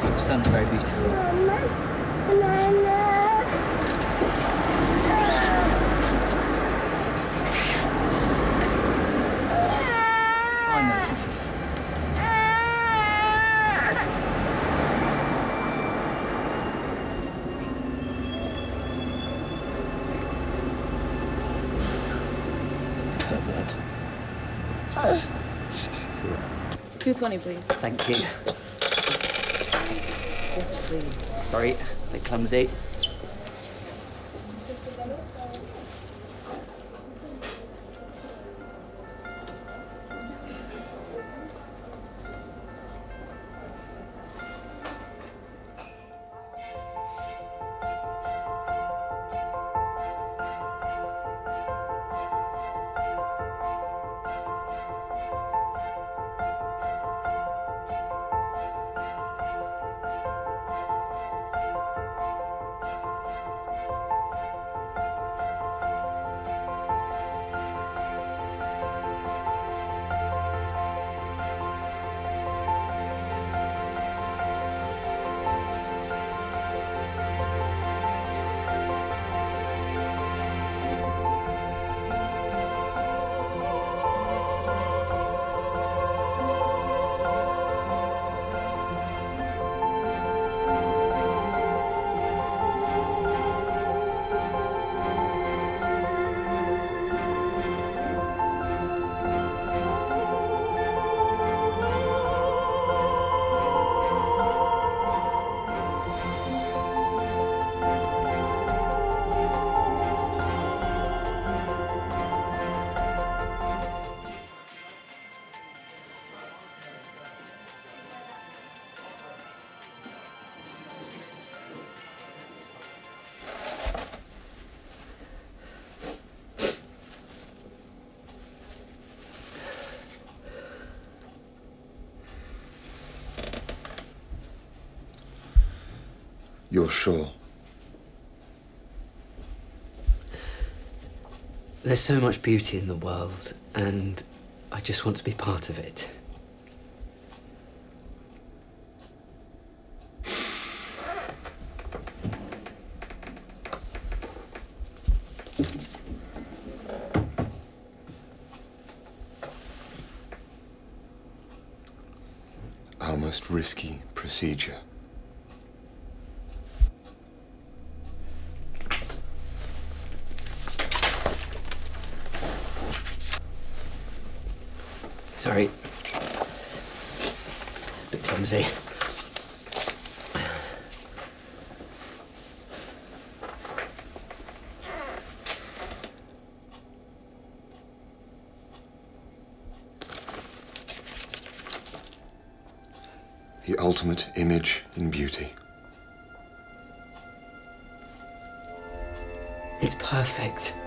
It sounds very beautiful. Pervert. 220, please. Thank you. Yes, please. Sorry, a bit clumsy. You're sure? There's so much beauty in the world, and I just want to be part of it. Our most risky procedure. Sorry, a bit clumsy. The ultimate image in beauty. It's perfect.